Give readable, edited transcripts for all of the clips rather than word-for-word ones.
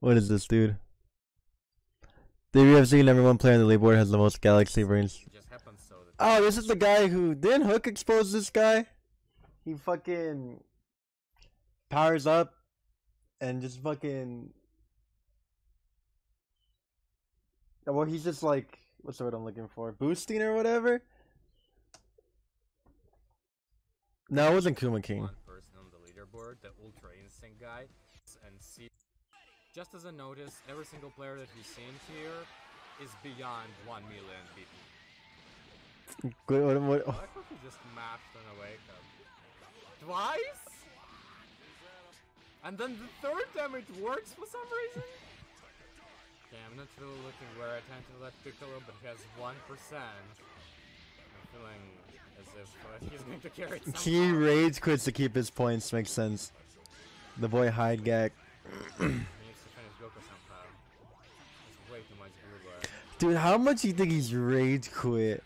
What is this, dude? Theory of Z, number one player on the leaderboard, has the most galaxy brains. Oh, this is the guy who didn't Hook expose this guy? He fucking powers up and just fucking. Well, he's just like, what's the word I'm looking for? Boosting or whatever? No, it wasn't Kuma King. One person on the leaderboard, the Ultra Instinct guy, and see. Just as a notice, every single player that we've seen here is beyond 1 million BP. What? I thought we just mapped on a wake up. Twice? And then the third time it works for some reason? Okay, I'm not really looking where I tend to let Piccolo, but he has 1%. I'm feeling as if he's going to carry it. He rage quits to keep his points, makes sense. The boy Hyde Gackt. Dude, how much do you think he's rage quit?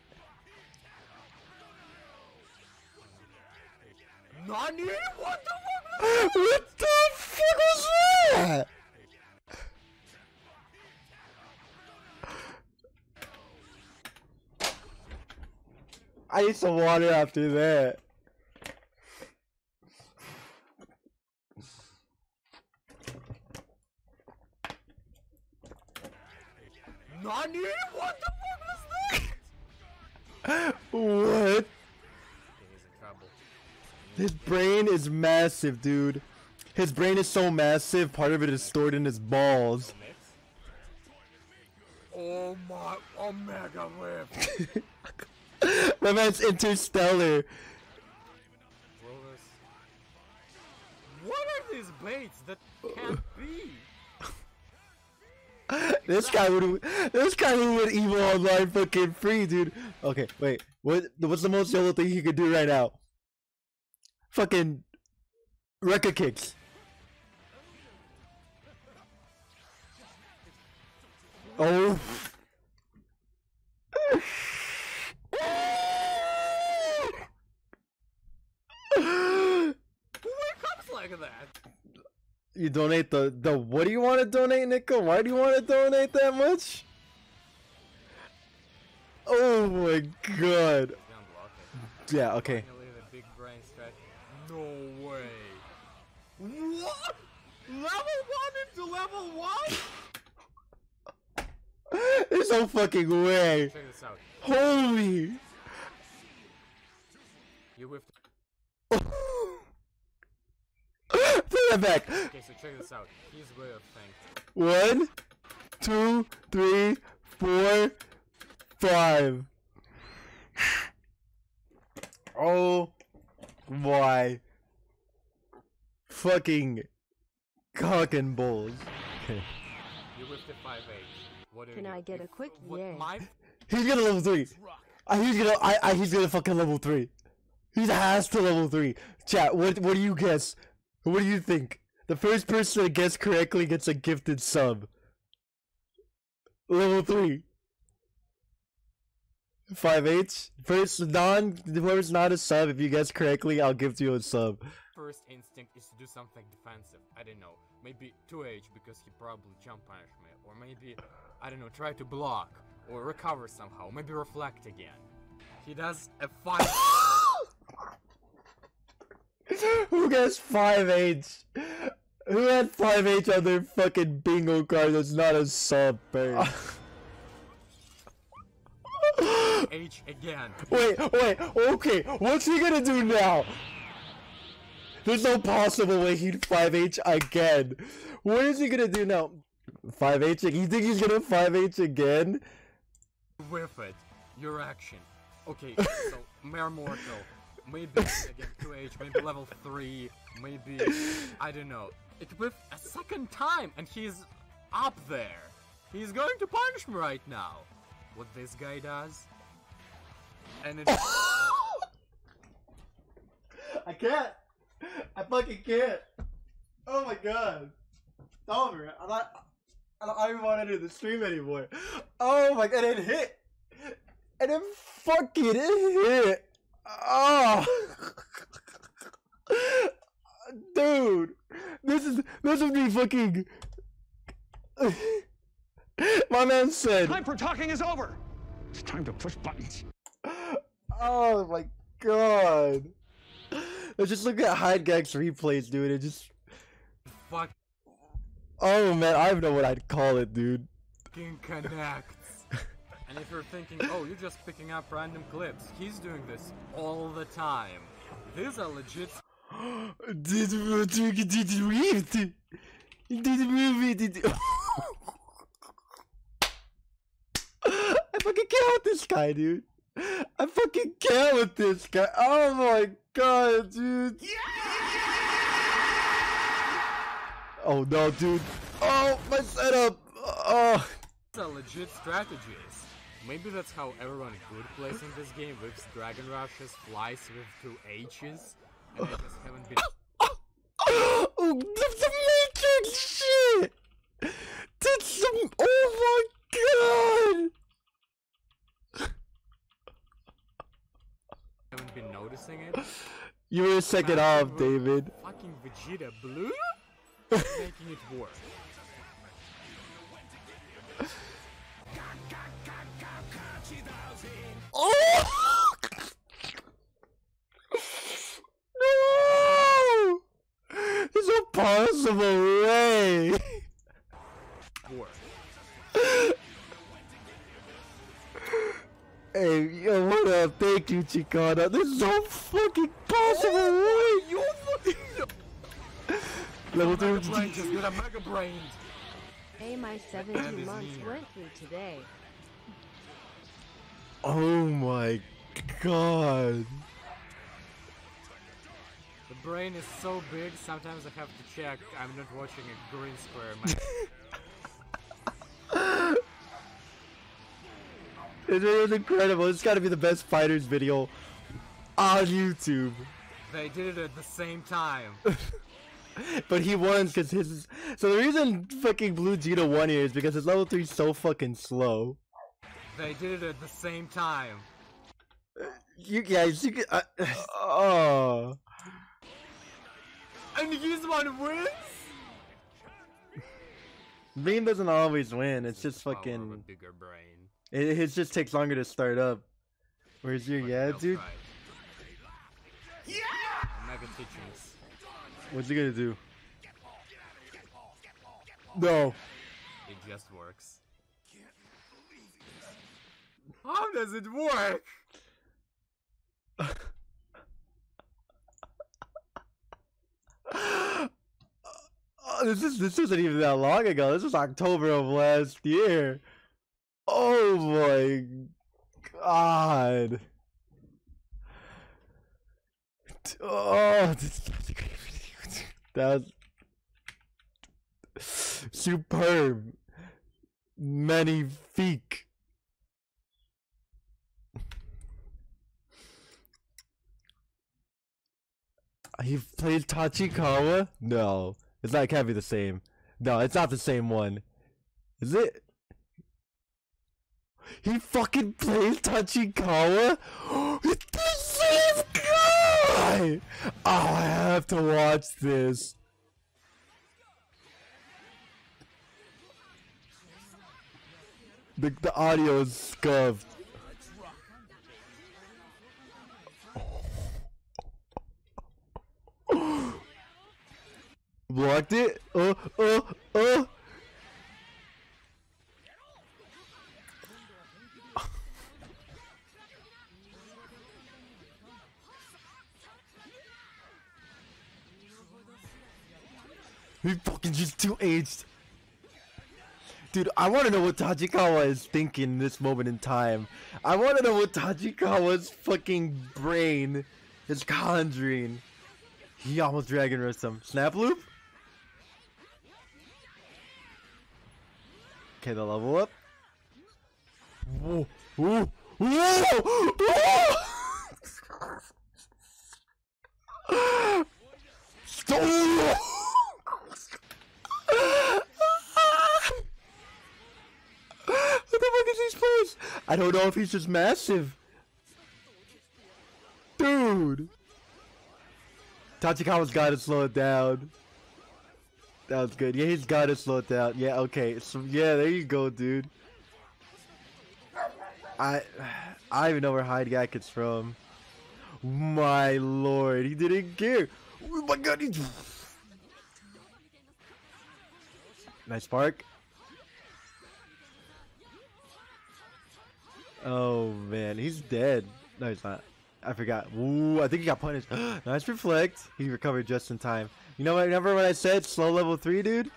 Nani? What the fuck? What the fuck was that? I need some water after that. Nani? What the fuck is that? What? His brain is massive, dude. His brain is so massive, part of it is stored in his balls. Oh my Omega Whip! My man's interstellar. What are these blades that can't be? This guy would evil online fucking free, dude. Okay, wait. What's the most yellow thing he could do right now? Fucking Rekka kicks. Oh. Who comes like that? You donate the what do you want to donate, Nico? Why do you want to donate that much? Oh my god. Yeah, okay. No way. What? Level 1 into level 1? There's no fucking way. Check this out. Holy. You whiffed. Back. Okay, so check this out. He's way up, thanks. 1, 2, 3, 4, 5. Oh my fucking cock and balls. Okay. You whipped at 5-8. What do you I get a quick yeah? He's gonna level 3. He's gonna fucking level 3. He has to level 3. Chat, what do you guess? What do you think? The first person that gets correctly gets a gifted sub. Level 3. 5H. Whoever's not a sub, if you guess correctly, I'll give you a sub. First instinct is to do something defensive. I don't know. Maybe 2H because he probably jump punished me. Or maybe, I don't know, try to block. Or recover somehow. Maybe reflect again. He does a 5. Who gets 5H? Who had 5H on their fucking bingo card that's not a sub bird? H again. Wait, okay, what's he gonna do now? There's no possible way he'd 5H again. What is he gonna do now? 5H? You think he's gonna 5H again? Whiff it. Your action. Okay, so, Mare Mortal. Maybe again 2H, maybe level 3, maybe, I don't know. It whiffed a second time and he's up there. He's going to punish me right now. What this guy does. And it I can't. I fucking can't. Oh my god. It's over. I don't even want to do the stream anymore. Oh my god, it hit. And it fucking hit. Oh, dude, this is me fucking My man said, "Time for talking is over. It's time to push buttons." Oh my god! Let's just look at Hyde_Gacktt's replays, dude. It just fuck. Oh man, I don't know what I'd call it, dude. Fucking connects. And if you're thinking, oh, you're just picking up random clips, he's doing this all the time. These are legit. Did we? I fucking can't with this guy, dude. I fucking can't with this guy. Oh my god, dude. Yeah! Oh no, dude. Oh, my setup. Oh. That's a legit strategy. Maybe that's how everyone good plays in this game whips dragon rushes, flies with 2 H's, and I just haven't been. Oh, that's amazing shit! That's some. Oh my god! Haven't been noticing it. You were second off, David. Fucking Vegeta Blue, making it work. Oh! No! There's no possible way! Hey, yo, what up? Thank you, Chicana. There's no fucking possible way! You fucking level 3 just got a mega brain. Pay my 70 months worth through today. Oh my god. The brain is so big, sometimes I have to check I'm not watching a green square. It is incredible. It's gotta be the best fighters video on YouTube. They did it at the same time. But he won because his is... So the reason fucking Blue Gita won here is because his level 3 is so fucking slow. They did it at the same time. You guys, you can. Oh. And he's one wins? Beam doesn't always win, it's just fucking. A bigger brain. It just takes longer to start up. Where's your. Yeah, dude? Pride. Yeah! Mega teachings. What's he gonna do? No. It just works. How does it work? Oh, this isn't even that long ago. This was October of last year. Oh my god. Oh, that was superb. Magnifique. He played Tachikawa? No. It can't be the same. No, it's not the same one. Is it? He fucking plays Tachikawa? It's the same guy! Oh, I have to watch this. The audio is scuffed. Blocked it? Oh. He fucking just 2 H'd. Dude, I want to know what Tachikawa is thinking in this moment in time. I want to know what Tachikawa's fucking brain is conjuring. He almost dragon rushed him. Snap loop? Okay, the level up. Whoa, whoa, whoa, whoa. Stop. What the fuck is these players? I don't know if he's just massive. Dude. Tachikawa's gotta slow it down. That was good. Yeah, he's got it slowed down. Yeah, okay. So, yeah, there you go, dude. I even know where Hyde_Gackt is from. My lord, he didn't care. Oh my god, he... Nice park. Oh man, he's dead. No, he's not. I forgot. Ooh, I think he got punished. Nice reflect. He recovered just in time. You know what? Remember when I said slow level 3, dude?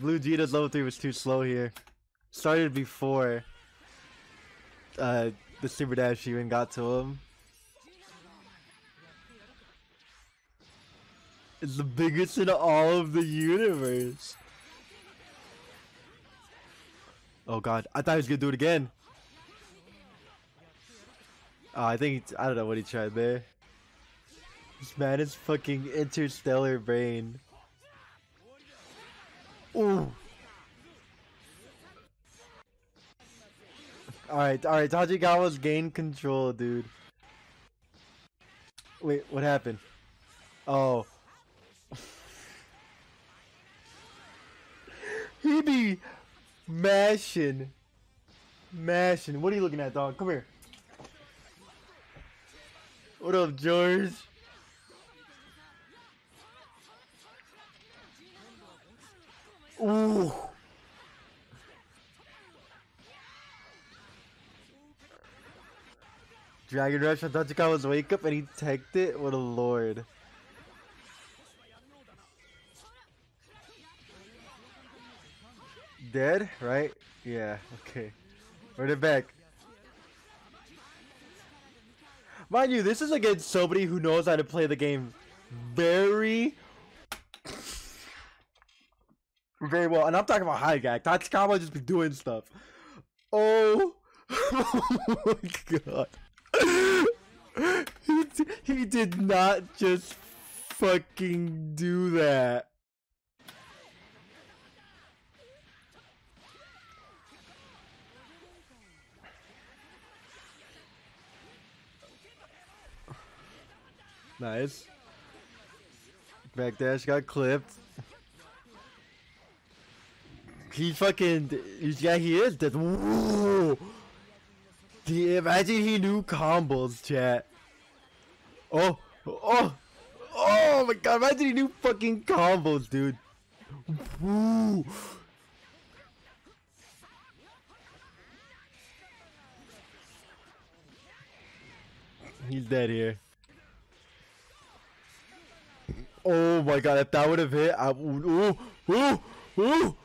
Blue Gita's level 3 was too slow here. Started before the super dash even got to him. It's the biggest in all of the universe. Oh god, I thought he was gonna do it again. I think I don't know what he tried there. This man is fucking interstellar brain. Ooh. Alright, Tachikawa's gained control, dude. Wait, what happened? Oh. He be mashing. What are you looking at, dog? Come here. What up, George? Ooh. Dragon Rush on Tachikawa's wake up and he teched it? What a lord. Dead, right? Yeah, okay. Run it back. Mind you, this is against somebody who knows how to play the game very well. And I'm talking about Hyde_Gackt. Tachikawa just be doing stuff. Oh. Oh my god. He did not just fucking do that. Nice. Backdash got clipped. He fucking... Yeah, he is dead. Whoa! Imagine he knew combos, chat. Oh! Oh! Oh my god, imagine he knew fucking combos, dude. Woo! He's dead here. Oh my god, if that would have hit, I would. Ooh, ooh, ooh.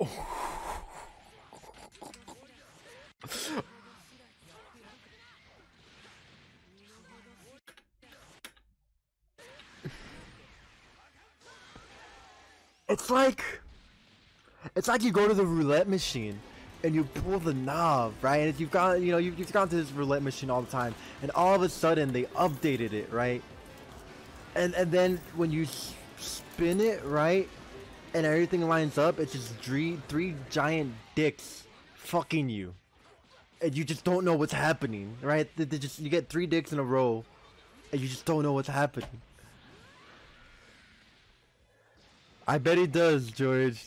Oh. It's like you go to the roulette machine and you pull the knob, right? And if you've gone, you know, you've gone to this roulette machine all the time, and all of a sudden they updated it, right? And then when you spin it, right, and everything lines up, it's just three giant dicks fucking you, and you just don't know what's happening, right? They just, you get 3 dicks in a row, and you just don't know what's happening. I bet he does, George.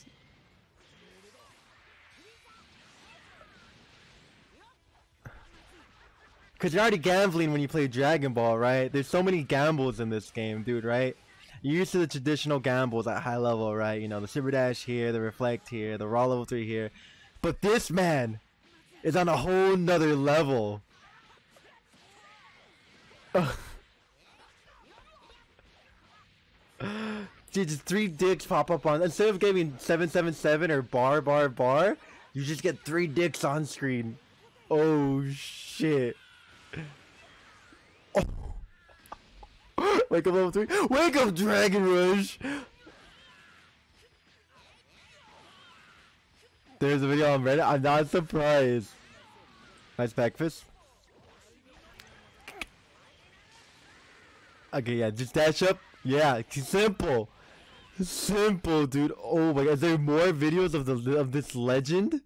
Because you're already gambling when you play Dragon Ball, right? There's so many gambles in this game, dude, right? You're used to the traditional gambles at high level, right? You know, the super dash here, the reflect here, the raw level 3 here. But this man is on a whole nother level. Dude, just 3 dicks pop up on. Instead of giving 777 or bar, you just get 3 dicks on screen. Oh, shit. Oh. Wake up level 3. Wake up, Dragon Rush. There's a video on Reddit. I'm not surprised. Nice back fist. Okay, yeah, just dash up. Yeah, simple, dude. Oh my god, is there more videos of this legend?